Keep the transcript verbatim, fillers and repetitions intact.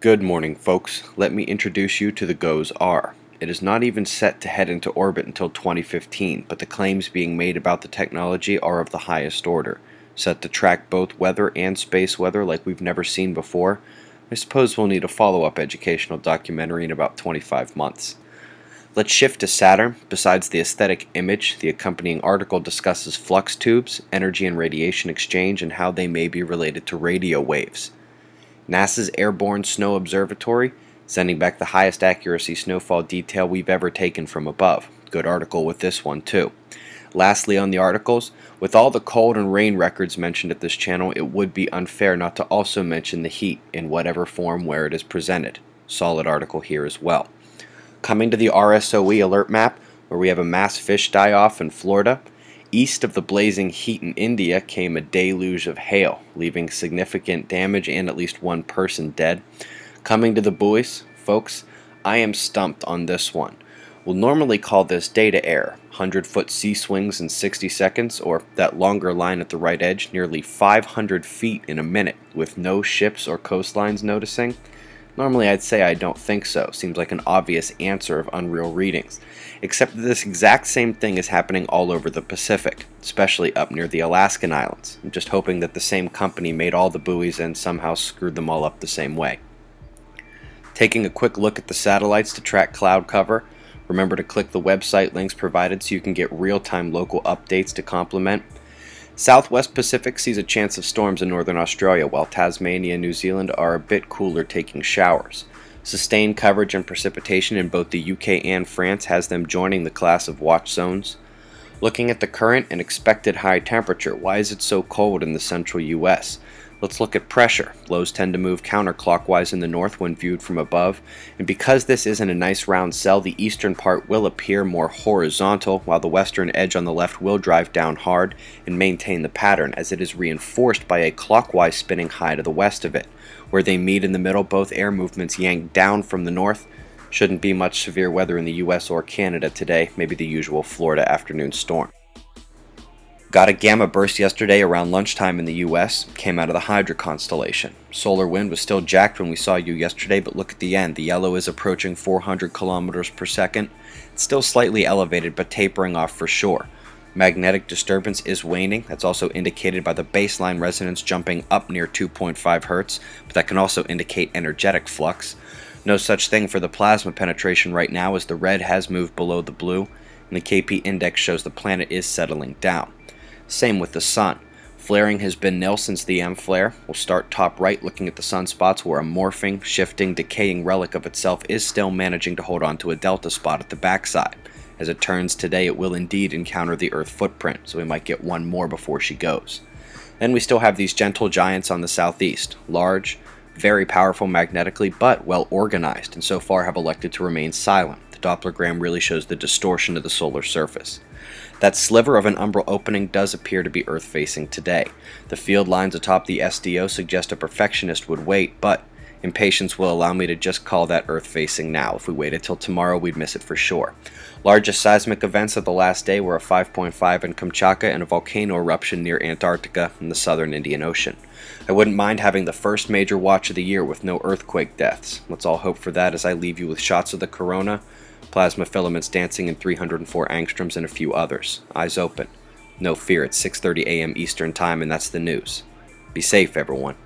Good morning, folks. Let me introduce you to the GOES-R. It is not even set to head into orbit until twenty fifteen, but the claims being made about the technology are of the highest order. Set to track both weather and space weather like we've never seen before. I suppose we'll need a follow-up educational documentary in about twenty-five months. Let's shift to Saturn. Besides the aesthetic image, the accompanying article discusses flux tubes, energy and radiation exchange, and how they may be related to radio waves. NASA's Airborne Snow Observatory, sending back the highest accuracy snowfall detail we've ever taken from above. Good article with this one too. Lastly on the articles, with all the cold and rain records mentioned at this channel, it would be unfair not to also mention the heat in whatever form where it is presented. Solid article here as well. Coming to the R S O E alert map, where we have a mass fish die-off in Florida. East of the blazing heat in India came a deluge of hail, leaving significant damage and at least one person dead. Coming to the buoys, folks, I am stumped on this one. We'll normally call this data error, one hundred foot sea swings in sixty seconds, or that longer line at the right edge, nearly five hundred feet in a minute, with no ships or coastlines noticing. Normally I'd say I don't think so, seems like an obvious answer of unreal readings, except that this exact same thing is happening all over the Pacific, especially up near the Alaskan Islands. I'm just hoping that the same company made all the buoys and somehow screwed them all up the same way. Taking a quick look at the satellites to track cloud cover, remember to click the website links provided so you can get real-time local updates to complement. Southwest Pacific sees a chance of storms in northern Australia, while Tasmania and New Zealand are a bit cooler, taking showers. Sustained coverage and precipitation in both the U K and France has them joining the class of watch zones. Looking at the current and expected high temperature, why is it so cold in the central U S? Let's look at pressure. Lows tend to move counterclockwise in the north when viewed from above, and because this isn't a nice round cell, the eastern part will appear more horizontal, while the western edge on the left will drive down hard and maintain the pattern, as it is reinforced by a clockwise spinning high to the west of it. Where they meet in the middle, both air movements yank down from the north. Shouldn't be much severe weather in the U S or Canada today, maybe the usual Florida afternoon storm. Got a gamma burst yesterday around lunchtime in the U S, came out of the Hydra constellation. Solar wind was still jacked when we saw you yesterday, but look at the end. The yellow is approaching four hundred kilometers per second. It's still slightly elevated, but tapering off for sure. Magnetic disturbance is waning. That's also indicated by the baseline resonance jumping up near two point five hertz, but that can also indicate energetic flux. No such thing for the plasma penetration right now, as the red has moved below the blue, and the K P index shows the planet is settling down. Same with the sun. Flaring has been nil since the M flare. We'll start top right looking at the sunspots, where a morphing, shifting, decaying relic of itself is still managing to hold on to a delta spot at the backside. As it turns today, it will indeed encounter the Earth footprint, so we might get one more before she goes. Then we still have these gentle giants on the southeast. Large, very powerful magnetically, but well organized, and so far have elected to remain silent. The dopplergram really shows the distortion of the solar surface. That sliver of an umbral opening does appear to be Earth-facing today. The field lines atop the S D O suggest a perfectionist would wait, but impatience will allow me to just call that Earth-facing now. If we waited till tomorrow, we'd miss it for sure. Largest seismic events of the last day were a five point five in Kamchatka and a volcano eruption near Antarctica in the southern Indian Ocean. I wouldn't mind having the first major watch of the year with no earthquake deaths. Let's all hope for that as I leave you with shots of the corona, plasma filaments dancing in three hundred four angstroms, and a few others. Eyes open. No fear, it's six thirty a m Eastern Time, and that's the news. Be safe, everyone.